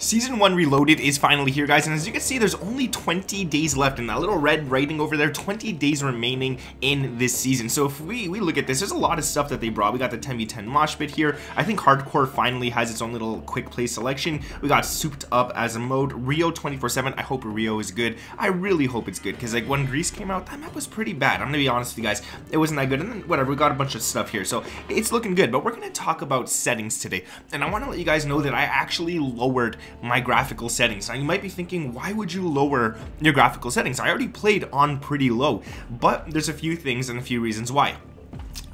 Season 1 Reloaded is finally here, guys, and as you can see, there's only 20 days left, and that little red writing over there, 20 days remaining in this season. So if we look at this, there's a lot of stuff that they brought. We got the 10v10 mosh pit here. I think Hardcore finally has its own little quick play selection. We got Souped Up as a mode. Rio 24/7, I hope Rio is good. I really hope it's good, because like when Greece came out, that map was pretty bad. I'm gonna be honest with you guys, it wasn't that good. And then whatever, we got a bunch of stuff here, so it's looking good. But we're gonna talk about settings today, and I want to let you guys know that I actually lowered my graphical settings. Now you might be thinking, why would you lower your graphical settings? I already played on pretty low, but there's a few things and a few reasons why.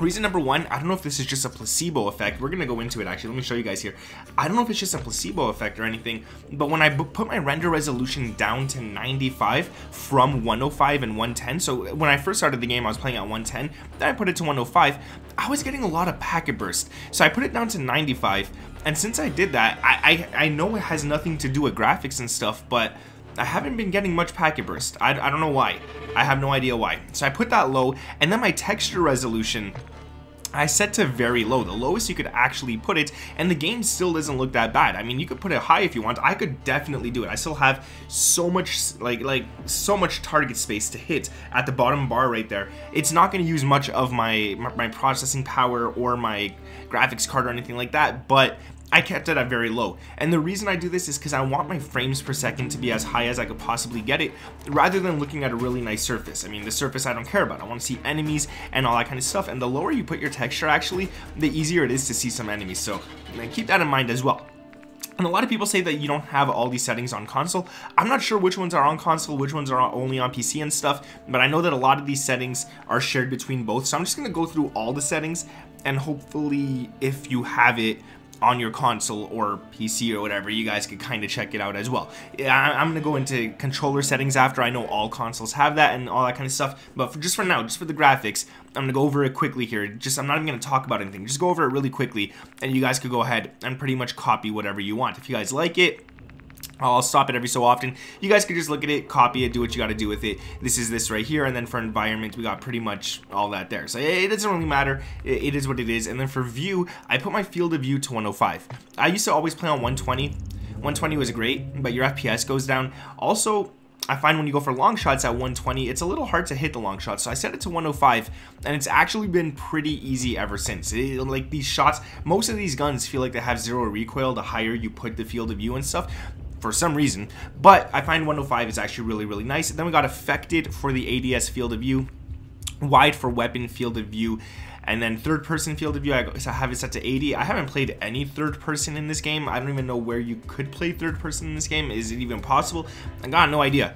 Reason number one, I don't know if this is just a placebo effect. We're gonna go into it actually. Let me show you guys here. I don't know if it's just a placebo effect or anything, but when I put my render resolution down to 95 from 105 and 110, so when I first started the game I was playing at 110, then I put it to 105, I was getting a lot of packet burst. So I put it down to 95, and since I did that, I know it has nothing to do with graphics and stuff, but I haven't been getting much packet burst. I don't know why. I have no idea why. So I put that low, and then my texture resolution I set to very low, the lowest you could actually put it, and the game still doesn't look that bad. I mean, you could put it high if you want. I could definitely do it. I still have so much so much target space to hit at the bottom bar right there. It's not going to use much of my processing power or my graphics card or anything like that, but I kept it at very low. And the reason I do this is because I want my frames per second to be as high as I could possibly get it, rather than looking at a really nice surface. I mean, the surface I don't care about. I want to see enemies and all that kind of stuff. And the lower you put your texture, actually, the easier it is to see some enemies. So keep that in mind as well. And a lot of people say that you don't have all these settings on console. I'm not sure which ones are on console, which ones are only on PC and stuff, but I know that a lot of these settings are shared between both. So I'm just going to go through all the settings, and hopefully if you have it on your console or PC or whatever, you guys could kind of check it out as well. I'm gonna go into controller settings after. I know all consoles have that and all that kind of stuff, but just for now, just for the graphics, I'm gonna go over it quickly here. I'm not even gonna talk about anything, just go over it really quickly, and you guys could go ahead and pretty much copy whatever you want. If you guys like it, I'll stop it every so often. You guys could just look at it, copy it, do what you got to do with it. This is this right here, and then for environment, we got pretty much all that there. So it doesn't really matter. It is what it is. And then for view, I put my field of view to 105. I used to always play on 120. 120 was great, but your FPS goes down. Also, I find when you go for long shots at 120, it's a little hard to hit the long shots. So I set it to 105, and it's actually been pretty easy ever since. Like these shots, most of these guns feel like they have zero recoil the higher you put the field of view and stuff, for some reason, but I find 105 is actually really, really nice. And then we got affected for the ADS field of view, wide for weapon field of view, and then third person field of view, I have it set to 80. I haven't played any third person in this game. I don't even know where you could play third person in this game. Is it even possible? I got no idea,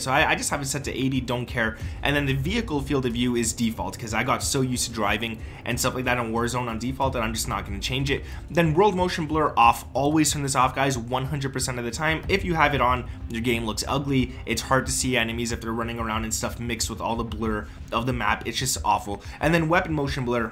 So I just have it set to 80, don't care. And then the vehicle field of view is default, because I got so used to driving and stuff like that on Warzone on default that I'm just not gonna change it. Then world motion blur off, always turn this off, guys, 100% of the time. If you have it on, your game looks ugly. It's hard to see enemies if they're running around and stuff mixed with all the blur of the map. It's just awful. And then weapon motion blur,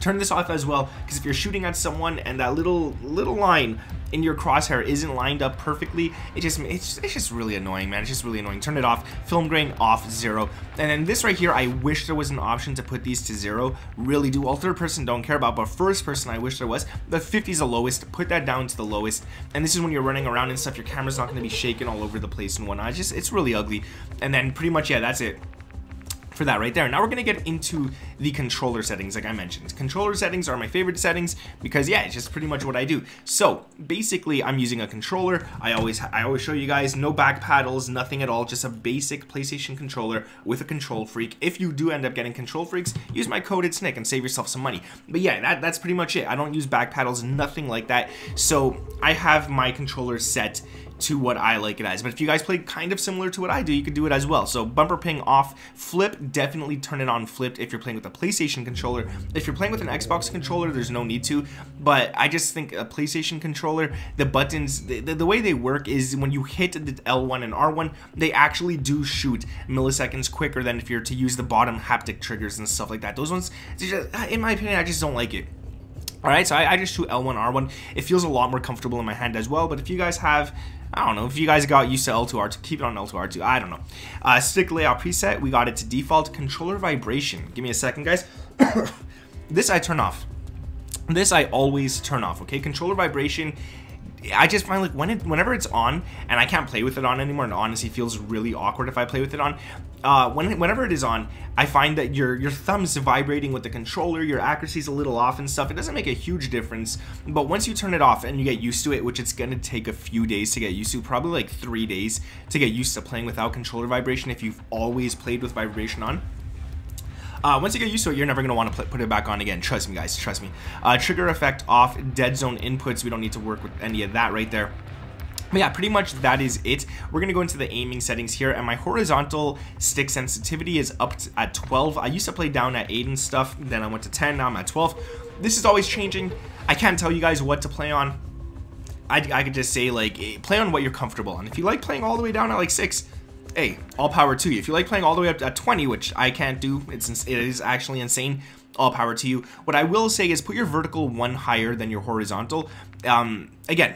turn this off as well, because if you're shooting at someone and that little line in your crosshair isn't lined up perfectly, it's just really annoying, man. It's just really annoying. Turn it off. Film grain off, 0. And then this right here, I wish there was an option to put these to 0. Really do. All third person don't care about, but first person I wish there was. The 50 is the lowest. Put that down to the lowest. And this is when you're running around and stuff. Your camera's not going to be shaking all over the place and whatnot. It's really ugly. And then pretty much, yeah, that's it for that right there. Now we're gonna get into the controller settings. Like I mentioned, controller settings are my favorite settings because yeah, it's just pretty much what I do. So basically I'm using a controller. I always show you guys, no back paddles, nothing at all, just a basic PlayStation controller with a control freak. If you do end up getting control freaks, use my code ItsNick and save yourself some money. But yeah, that's pretty much it. I don't use back paddles, nothing like that. So I have my controller set to what I like it as, but if you guys play kind of similar to what I do, you could do it as well. So bumper ping off, flip, definitely turn it on flipped if you're playing with a PlayStation controller. If you're playing with an Xbox controller, there's no need to, but I just think a PlayStation controller, the buttons, the way they work is when you hit the L1 and R1, they actually do shoot milliseconds quicker than if you're to use the bottom haptic triggers and stuff like that. Those ones, in my opinion, I just don't like it. Alright, so I just shoot L1, R1. It feels a lot more comfortable in my hand as well, but if you guys have, I don't know, if you guys got used to L2R2, keep it on L2R2, I don't know. Stick layout preset, we got it to default. Controller vibration, give me a second, guys. This I turn off. This I always turn off, okay? Controller vibration, I just find like whenever it's on and I can't play with it on anymore, and honestly feels really awkward if I play with it on. Whenever it is on, I find that your thumb's vibrating with the controller, your accuracy's a little off and stuff. It doesn't make a huge difference, but once you turn it off and you get used to it, which it's gonna take a few days to get used to, probably like 3 days to get used to playing without controller vibration if you've always played with vibration on. Once you get used to it, you're never going to want to put it back on again. Trust me, guys. Trust me. Trigger effect off, dead zone inputs. We don't need to work with any of that right there. But yeah, pretty much that is it. We're going to go into the aiming settings here. And my horizontal stick sensitivity is up at 12. I used to play down at 8 and stuff. Then I went to 10. Now I'm at 12. This is always changing. I can't tell you guys what to play on. I could just say, like, play on what you're comfortable on. If you like playing all the way down at, like, 6... hey, all power to you. If you like playing all the way up at 20, which I can't do, it is actually insane, all power to you. What I will say is put your vertical one higher than your horizontal. Again,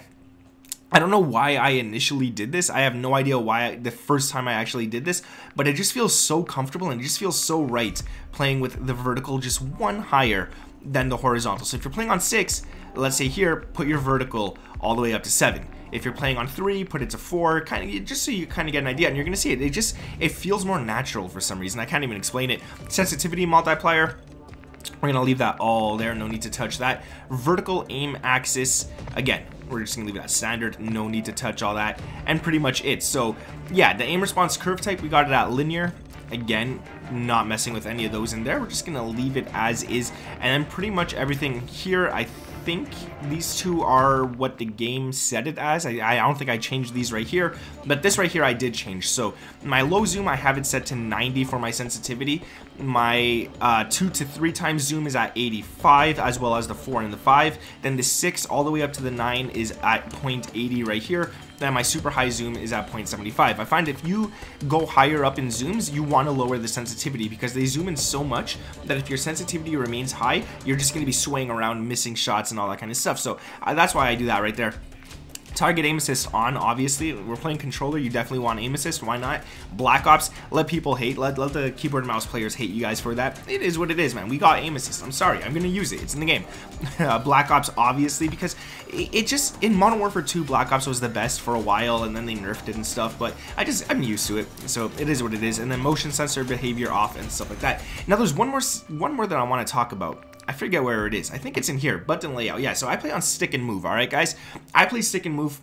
I don't know why I initially did this. I have no idea why the first time I actually did this, but it just feels so comfortable and it just feels so right playing with the vertical just one higher than the horizontal. So if you're playing on 6, let's say here, put your vertical all the way up to 7. If you're playing on 3, put it to 4, kind of just so you kind of get an idea, and you're gonna see it. It feels more natural for some reason. I can't even explain it. Sensitivity multiplier, we're gonna leave that all there. No need to touch that. Vertical aim axis, again, we're just gonna leave it at standard. No need to touch all that, and pretty much it. So yeah, the aim response curve type, we got it at linear. Again, not messing with any of those in there. We're just gonna leave it as is, and then pretty much everything here. I think these two are what the game set it as. I don't think I changed these right here, but this right here I did change. So my low zoom, I have it set to 90 for my sensitivity. My 2 to 3 times zoom is at 85, as well as the 4 and the 5. Then the 6 all the way up to the 9 is at 0.80 right here. Then my super high zoom is at 0.75. I find if you go higher up in zooms, you want to lower the sensitivity because they zoom in so much that if your sensitivity remains high, you're just going to be swaying around, missing shots and all that kind of stuff. So that's why I do that right there. Target aim assist on, obviously. We're playing controller, you definitely want aim assist. Why not? Black Ops, let people hate. Let the keyboard and mouse players hate you guys for that. It is what it is, man. We got aim assist. I'm sorry. I'm going to use it. It's in the game. Black Ops, obviously, because it just... in Modern Warfare 2, Black Ops was the best for a while, and then they nerfed it and stuff, but I'm used to it, so it is what it is. And then motion sensor behavior off and stuff like that. Now, there's one more that I want to talk about. I forget where it is. I think it's in here. Button layout. Yeah, so I play on stick and move, all right, guys? I play stick and move.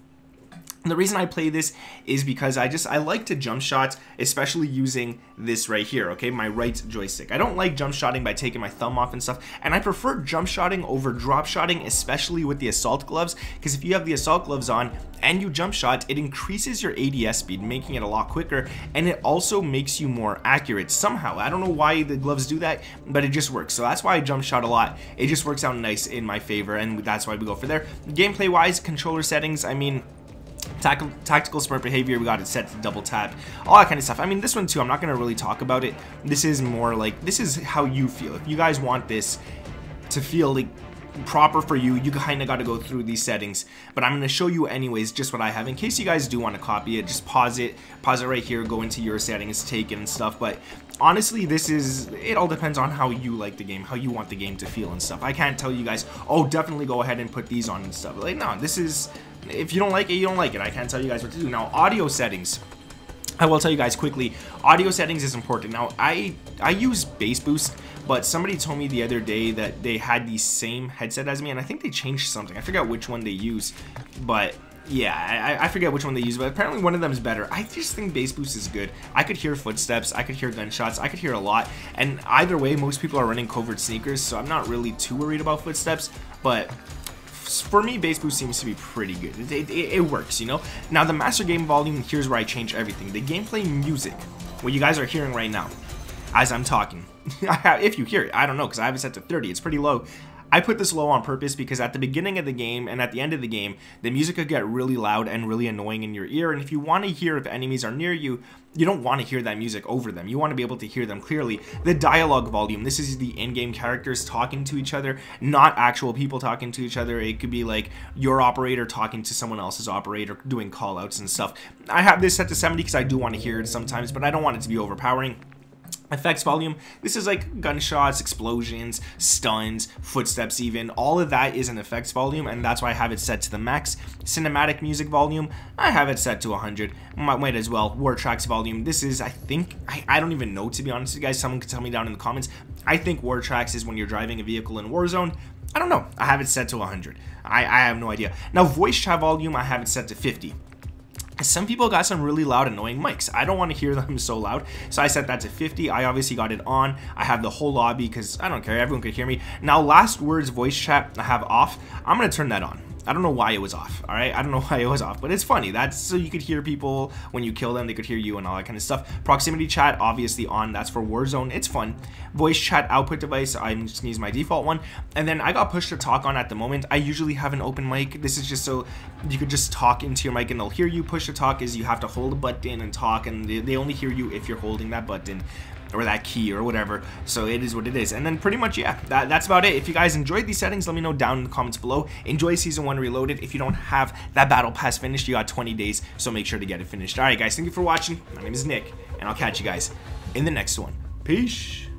The reason I play this is because I like to jump shot, especially using this right here, okay, my right joystick. I don't like jump shotting by taking my thumb off and stuff, and I prefer jump shotting over drop shotting, especially with the assault gloves, because if you have the assault gloves on and you jump shot, it increases your ADS speed, making it a lot quicker, and it also makes you more accurate somehow. I don't know why the gloves do that, but it just works. So that's why I jump shot a lot. It just works out nice in my favor, and that's why we go for there. Gameplay wise, controller settings, I mean, tactical smart behavior, we got it set to double tap, all that kind of stuff. I mean, this one too, I'm not going to really talk about it. This is more like, this is how you feel. If you guys want this to feel like proper for you, you kind of got to go through these settings, but I'm going to show you anyways just what I have in case you guys do want to copy it. Just pause it right here, go into your settings, take it and stuff. But honestly, this is, it all depends on how you like the game, how you want the game to feel and stuff. I can't tell you guys, oh, definitely go ahead and put these on and stuff. Like, no, this is, if you don't like it, you don't like it. I can't tell you guys what to do. Now, audio settings, I will tell you guys quickly, audio settings is important. Now, I use Bass Boost, but somebody told me the other day that they had the same headset as me, and I think they changed something. I forgot which one they use, but yeah, I forget which one they use, but apparently one of them is better. I just think Bass Boost is good. I could hear footsteps, I could hear gunshots, I could hear a lot, and either way, most people are running covert sneakers, so I'm not really too worried about footsteps, but for me, Bass Boost seems to be pretty good. It works, you know? Now, the master game volume, here's where I change everything. The gameplay music, what you guys are hearing right now, as I'm talking. If you hear it, I don't know, because I have it set to 30. It's pretty low. I put this low on purpose because at the beginning of the game and at the end of the game, the music could get really loud and really annoying in your ear. And if you want to hear if enemies are near you, you don't want to hear that music over them. You want to be able to hear them clearly. The dialogue volume, this is the in-game characters talking to each other, not actual people talking to each other. It could be like your operator talking to someone else's operator, doing call outs and stuff. I have this set to 70 because I do want to hear it sometimes, but I don't want it to be overpowering. effects volume. This is like gunshots, explosions, stuns, footsteps even. All of that is an effects volume, and that's why I have it set to the max. Cinematic music volume, I have it set to 100. Might as well. War tracks volume. This is, I think, I don't even know, to be honest with you guys. Someone could tell me down in the comments. I think war tracks is when you're driving a vehicle in Warzone. I don't know. I have it set to 100. I have no idea. Now, voice chat volume, I have it set to 50. Some people got some really loud, annoying mics. I don't want to hear them so loud, so I set that to 50. I obviously got it on. I have the whole lobby because I don't care. Everyone could hear me. Now, last words voice chat, I have off. I'm going to turn that on. I don't know why it was off, all right? I don't know why it was off, but it's funny. That's so you could hear people when you kill them. They could hear you and all that kind of stuff. Proximity chat, obviously on. That's for Warzone. It's fun. Voice chat output device, I'm just going to use my default one. And then I got push to talk on at the moment. I usually have an open mic. This is just so you could just talk into your mic and they'll hear you. Push to talk is you have to hold a button and talk, and they only hear you if you're holding that button or that key or whatever. So it is what it is. And then pretty much, yeah, that's about it. If you guys enjoyed these settings, let me know down in the comments below. Enjoy Season 1 Reloaded. If you don't have that Battle Pass finished, you got 20 days, so make sure to get it finished. All right, guys, thank you for watching. My name is Nick, and I'll catch you guys in the next one. Peace.